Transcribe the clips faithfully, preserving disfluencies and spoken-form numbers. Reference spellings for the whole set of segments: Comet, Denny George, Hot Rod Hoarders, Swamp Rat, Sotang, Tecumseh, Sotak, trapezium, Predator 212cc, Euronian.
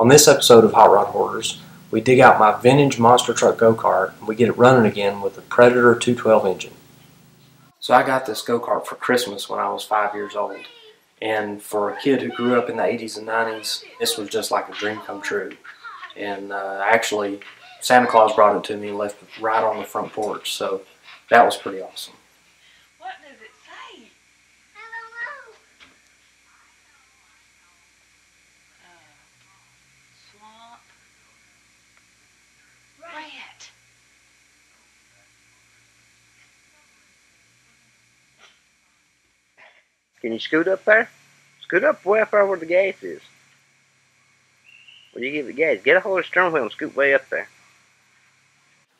On this episode of Hot Rod Hoarders, we dig out my vintage monster truck go-kart and we get it running again with the Predator two twelve engine. So I got this go-kart for Christmas when I was five years old. And for a kid who grew up in the eighties and nineties, this was just like a dream come true. And uh, actually, Santa Claus brought it to me and left it right on the front porch, so that was pretty awesome. What does it say? I don't know. Uh, Swamp Rat. Can you scoot up there? Scoot up way up there where the gas is. Where you give the gas? Get a hold of the steering wheel and scoot way up there.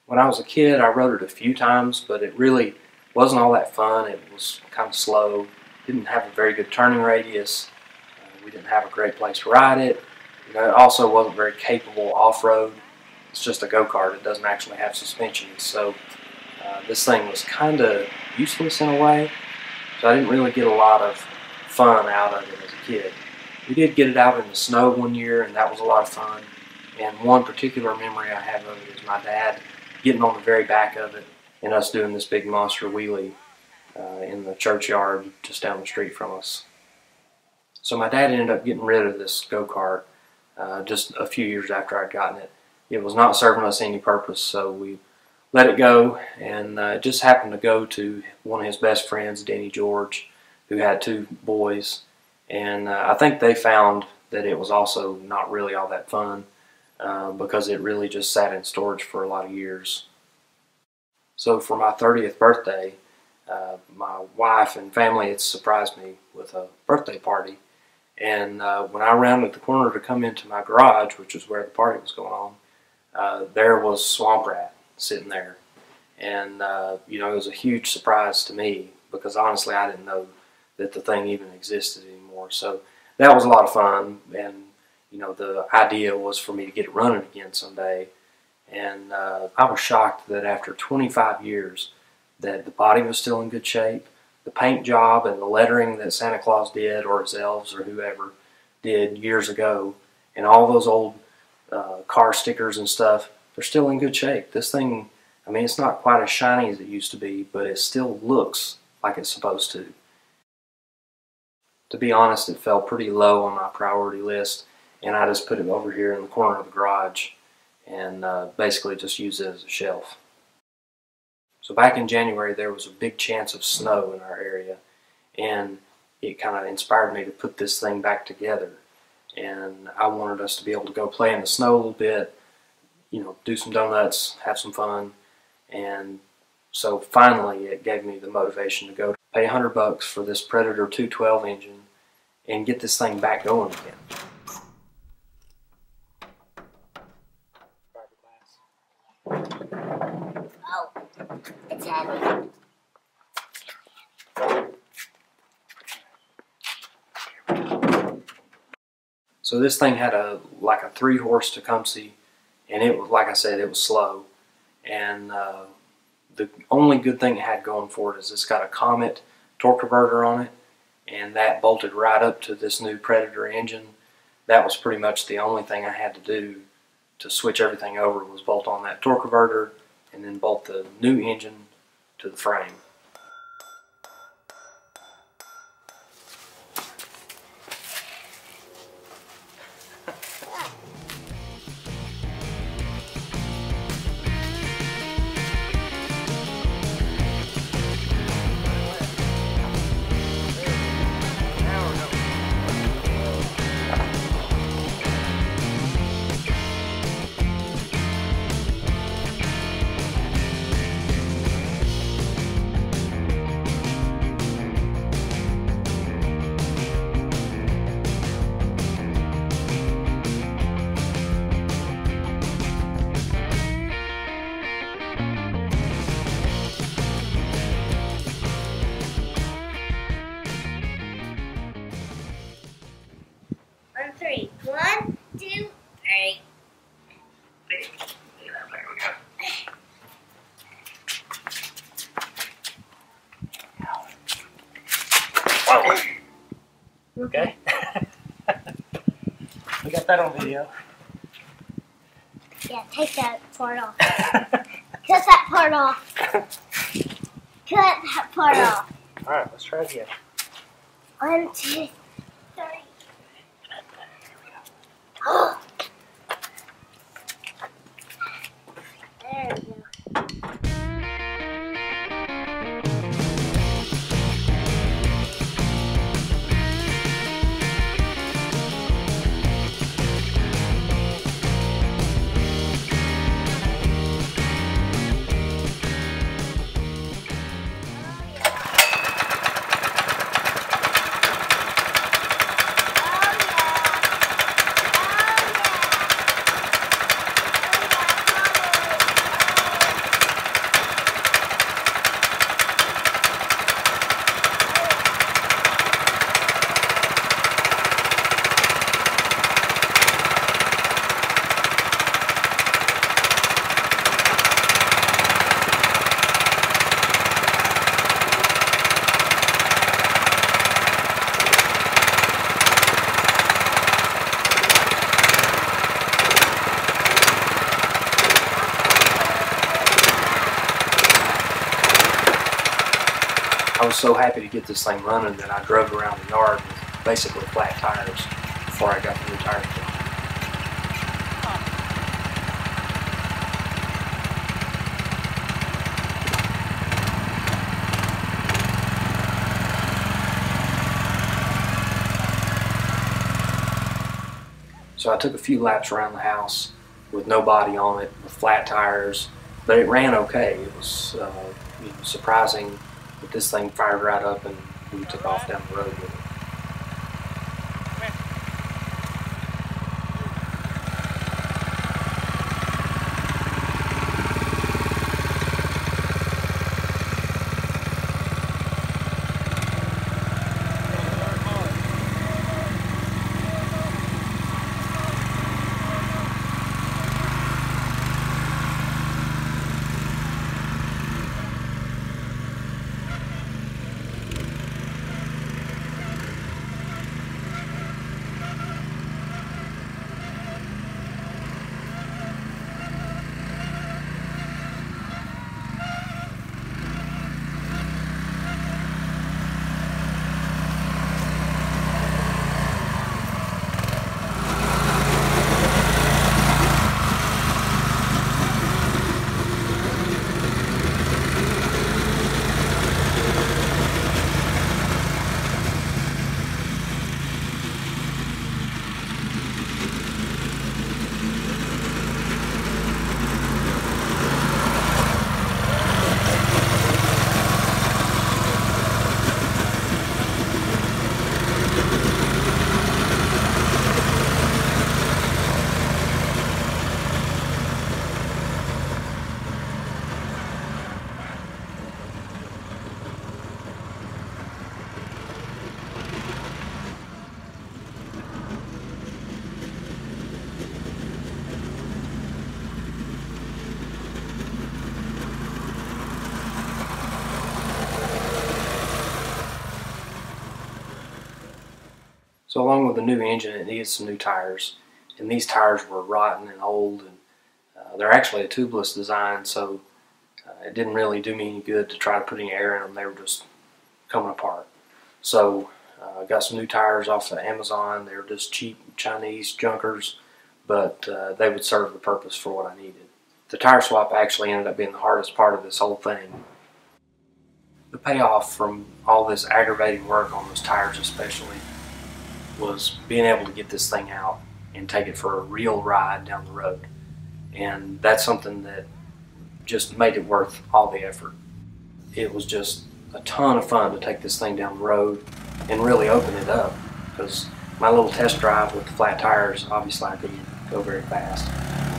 When I was a kid, I rode it a few times, but it really wasn't all that fun. It was kind of slow. Didn't have a very good turning radius. Uh, we didn't have a great place to ride it. You know, it also wasn't very capable off-road. It's just a go-kart. It doesn't actually have suspension. So uh, this thing was kind of useless in a way. So I didn't really get a lot of fun out of it as a kid. We did get it out in the snow one year, and that was a lot of fun. And one particular memory I have of it is my dad getting on the very back of it and us doing this big monster wheelie uh, in the churchyard just down the street from us. So my dad ended up getting rid of this go-kart uh, just a few years after I'd gotten it. It was not serving us any purpose, so we let it go, and uh, it just happened to go to one of his best friends, Denny George, who had two boys, and uh, I think they found that it was also not really all that fun. Uh, because it really just sat in storage for a lot of years. So for my thirtieth birthday, uh, my wife and family had surprised me with a birthday party. And uh, when I rounded the corner to come into my garage, which is where the party was going on, uh, there was Swamp Rat sitting there. And, uh, you know, it was a huge surprise to me because honestly I didn't know that the thing even existed anymore. So that was a lot of fun. And you know, the idea was for me to get it running again someday. And uh, I was shocked that after twenty-five years that the body was still in good shape, the paint job and the lettering that Santa Claus did or his elves or whoever did years ago, and all those old uh, car stickers and stuff, they're still in good shape. This thing, I mean, it's not quite as shiny as it used to be, but it still looks like it's supposed to. To be honest, it fell pretty low on my priority list. And I just put it over here in the corner of the garage and uh, basically just use it as a shelf. So back in January, there was a big chance of snow in our area, and it kind of inspired me to put this thing back together. And I wanted us to be able to go play in the snow a little bit, you know, do some donuts, have some fun. And so finally, it gave me the motivation to go pay a hundred bucks for this Predator two twelve engine and get this thing back going again. Oh, it's heavy. So this thing had a like a three horse Tecumseh, and it was, like I said, it was slow. And uh, the only good thing it had going for it is it's got a Comet torque converter on it, and that bolted right up to this new Predator engine. That was pretty much the only thing I had to do to switch everything over was bolt on that torque converter and then bolt the new engine to the frame. One, two, three. There we go. Whoa. Okay. We got that on video. Yeah, take that part off. Cut that part off. Cut that part off. All right, let's try it again. One, two, three. There we go. There we go. I was so happy to get this thing running that I drove around the yard with basically flat tires before I got the new tire job. So I took a few laps around the house with no body on it, with flat tires, but it ran okay. It was uh, you know, surprising. But this thing fired right up and we took off down the road with it. So along with the new engine, it needed some new tires, and these tires were rotten and old, and uh, they're actually a tubeless design, so uh, it didn't really do me any good to try to put any air in them. They were just coming apart. So I uh, got some new tires off of Amazon. They were just cheap Chinese junkers, but uh, they would serve the purpose for what I needed. The tire swap actually ended up being the hardest part of this whole thing. The payoff from all this aggravating work on those tires especially was being able to get this thing out and take it for a real ride down the road. And that's something that just made it worth all the effort. It was just a ton of fun to take this thing down the road and really open it up, because my little test drive with the flat tires, obviously I couldn't go very fast.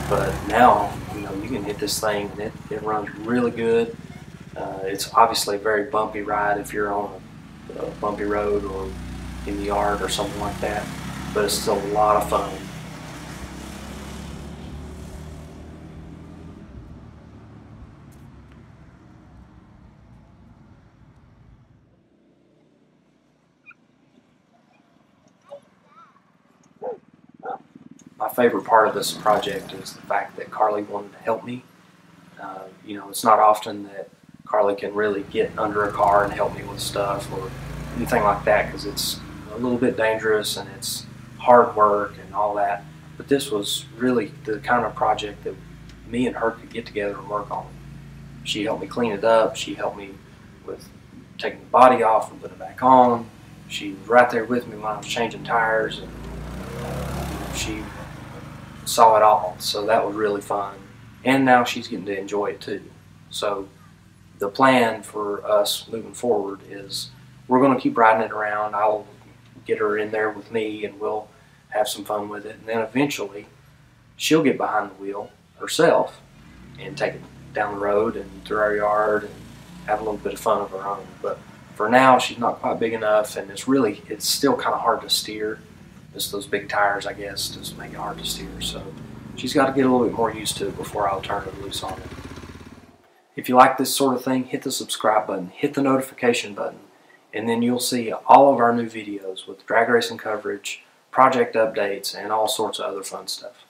But now, you know, you can hit this thing and it, it runs really good. Uh, it's obviously a very bumpy ride if you're on a, a bumpy road or in the yard or something like that, but it's still a lot of fun. My favorite part of this project is the fact that Carly wanted to help me. Uh, you know, it's not often that Carly can really get under a car and help me with stuff or anything like that, because it's a little bit dangerous and it's hard work and all that. But this was really the kind of project that me and her could get together and work on. She helped me clean it up. She helped me with taking the body off and putting it back on. She was right there with me when I was changing tires, and uh, she saw it all. So that was really fun. And now she's getting to enjoy it too. So the plan for us moving forward is we're going to keep riding it around. I'll get her in there with me and we'll have some fun with it. And then eventually she'll get behind the wheel herself and take it down the road and through our yard and have a little bit of fun of her own. But for now, she's not quite big enough, and it's really, it's still kind of hard to steer. Just those big tires, I guess, just make it hard to steer. So she's got to get a little bit more used to it before I'll turn her loose on it. If you like this sort of thing, hit the subscribe button, hit the notification button, and then you'll see all of our new videos with drag racing coverage, project updates, and all sorts of other fun stuff.